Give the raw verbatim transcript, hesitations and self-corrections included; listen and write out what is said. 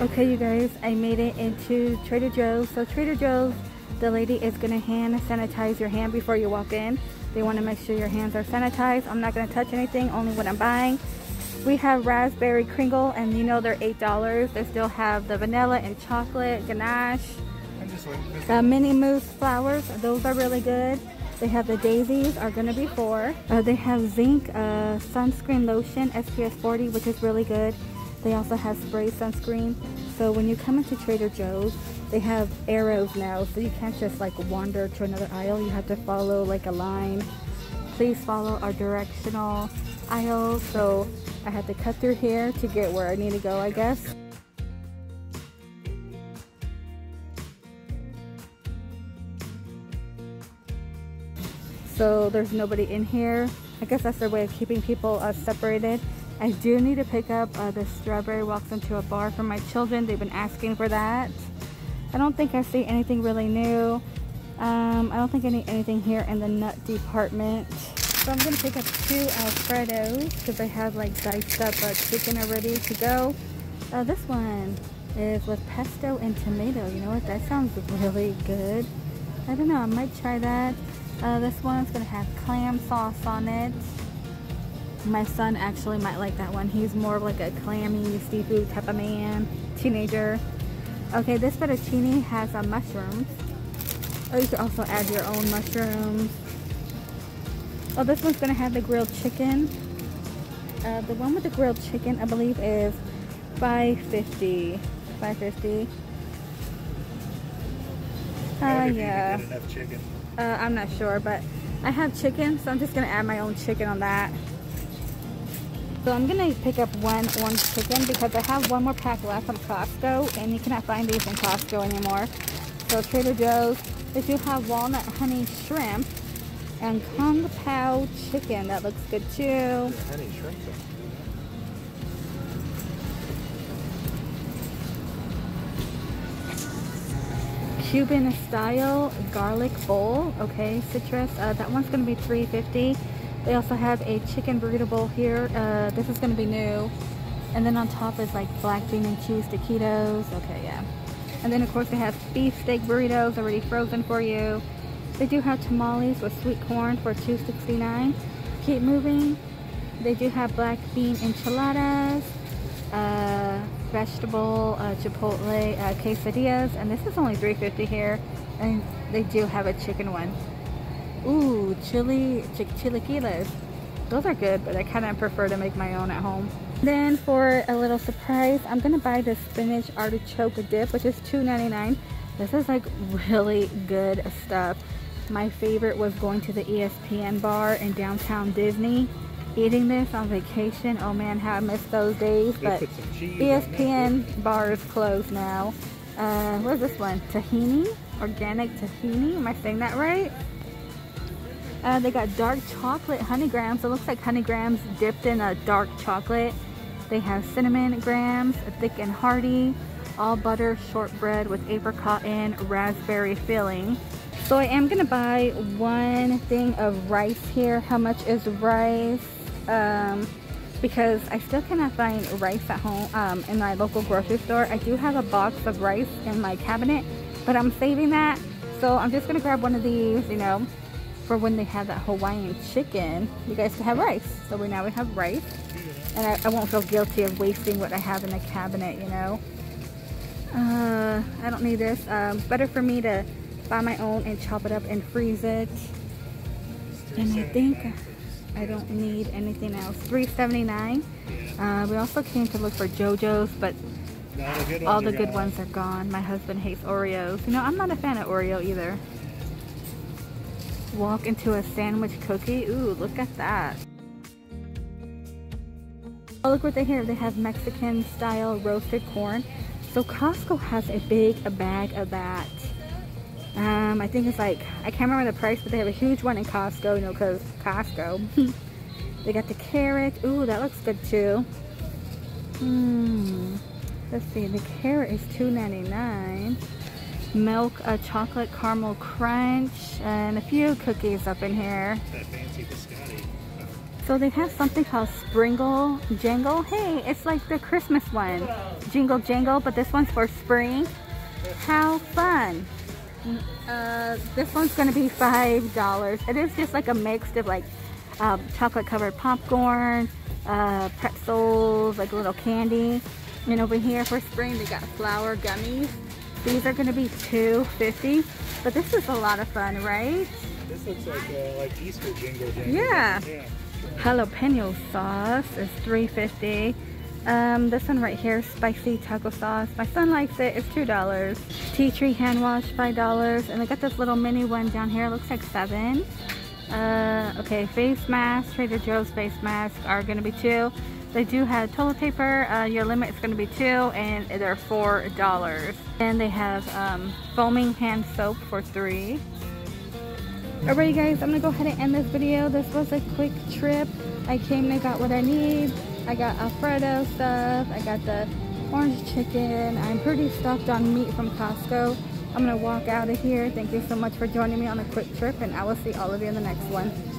Okay, you guys, I made it into Trader Joe's. So Trader Joe's, the lady is gonna hand sanitize your hand before you walk in. They wanna make sure your hands are sanitized. I'm not gonna touch anything, only what I'm buying. We have raspberry Kringle, and you know they're eight dollars. They still have the vanilla and chocolate ganache. The mini mousse flowers, those are really good. They have the daisies, are gonna be four. Uh, they have zinc uh, sunscreen lotion, S P F forty, which is really good. They also have spray sunscreen. So when you come into Trader Joe's, they have arrows now, so you can't just like wander to another aisle. You have to follow like a line. Please follow our directional aisle. So I had to cut through here to get where I need to go, I guess. So there's nobody in here. I guess that's their way of keeping people uh, separated. I do need to pick up uh, the strawberry walks into a bar for my children. They've been asking for that. I don't think I see anything really new. Um, I don't think I need anything here in the nut department. So I'm gonna pick up two Alfredos because I have like diced up uh, chicken already to go. Uh, this one is with pesto and tomato. You know what, that sounds really good. I don't know, I might try that. Uh, this one's gonna have clam sauce on it. My son actually might like that one. He's more of like a clammy seafood type of man, teenager. Okay, this fettuccine has uh, mushrooms. Oh, you can also add your own mushrooms. Oh, this one's gonna have the grilled chicken. Uh, the one with the grilled chicken, I believe, is five fifty. five fifty. Oh, uh, yeah. You get enough chicken. Uh, I'm not sure, but I have chicken, so I'm just gonna add my own chicken on that. So I'm gonna pick up one orange chicken because I have one more pack left from Costco, and you cannot find these in Costco anymore. So Trader Joe's, they do have walnut honey shrimp and kung pao chicken. That looks good too. Yeah, honey shrimp. Cuban style garlic bowl. Okay, citrus. Uh, that one's gonna be three fifty. They also have a chicken burrito bowl here. Uh, this is going to be new. And then on top is like black bean and cheese taquitos. Okay, yeah. And then of course they have beefsteak burritos already frozen for you. They do have tamales with sweet corn for two sixty-nine. Keep moving. They do have black bean enchiladas, uh, vegetable, uh, chipotle, uh, quesadillas. And this is only three fifty here. And they do have a chicken one. Ooh, chili, chilaquiles. Those are good, but I kind of prefer to make my own at home. Then for a little surprise, I'm going to buy this spinach artichoke dip, which is two ninety-nine. This is like really good stuff. My favorite was going to the E S P N bar in downtown Disney, eating this on vacation. Oh man, how I miss those days, but E S P N bar is closed now. Uh, what is this one? Tahini? Organic tahini? Am I saying that right? Uh, they got dark chocolate honey grams. It looks like honey grams dipped in a dark chocolate. They have cinnamon grams, thick and hearty, all butter shortbread with apricot and raspberry filling. So I am gonna buy one thing of rice here. How much is rice? Um, because I still cannot find rice at home um, in my local grocery store. I do have a box of rice in my cabinet, but I'm saving that. So I'm just gonna grab one of these, you know, for when they have that Hawaiian chicken, you guys can have rice. So we now we have rice, and I, I won't feel guilty of wasting what I have in the cabinet, you know. Uh, I don't need this. Um, better for me to buy my own and chop it up and freeze it. And I think I don't need anything else. three seventy-nine. Uh, we also came to look for JoJo's, but all the good ones are gone. My husband hates Oreos. You know, I'm not a fan of Oreo either. Walk into a sandwich cookie. Ooh, look at that. Oh, look what they have. They have Mexican style roasted corn. So Costco has a big a bag of that. Um, I think it's like, I can't remember the price, but they have a huge one in Costco, you know, because Costco. They got the carrot. Ooh, that looks good too. Hmm. Let's see, the carrot is two ninety-nine. Milk, a chocolate caramel crunch, and a few cookies up in here. That fancy biscotti. So they have something called Springle Jingle. Hey, it's like the Christmas one. Jingle Jangle, but this one's for spring. How fun. Uh, this one's gonna be five dollars. It is just like a mix of like uh, chocolate covered popcorn, uh, pretzels, like little candy. And over here for spring, they got flower gummies. These are gonna be two fifty, but this is a lot of fun, right? This looks like uh, like Easter Jingle Jangle. Yeah. Yeah. Jalapeno sauce is three fifty. Um, this one right here, spicy taco sauce. My son likes it. It's two dollars. Tea tree hand wash, five dollars. And I got this little mini one down here. It looks like seven. Uh, okay, face mask. Trader Joe's face masks are gonna be two. They do have toilet paper. Uh, your limit is gonna be two, and they're four dollars. And they have um, foaming hand soap for three. Alright, guys, I'm gonna go ahead and end this video. This was a quick trip. I came and got what I need. I got Alfredo stuff, I got the orange chicken. I'm pretty stuffed on meat from Costco. I'm gonna walk out of here. Thank you so much for joining me on a quick trip, and I will see all of you in the next one.